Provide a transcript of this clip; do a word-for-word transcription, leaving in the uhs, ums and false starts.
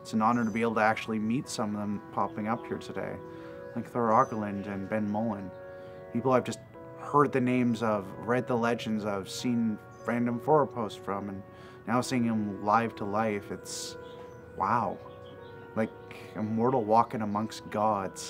it's an honor to be able to actually meet some of them popping up here today, like Thor Aackerlund and Ben Mullen. People I've just heard the names of, read the legends of, seen random forum posts from, and now seeing them live to life, it's wow. Like a mortal walking amongst gods.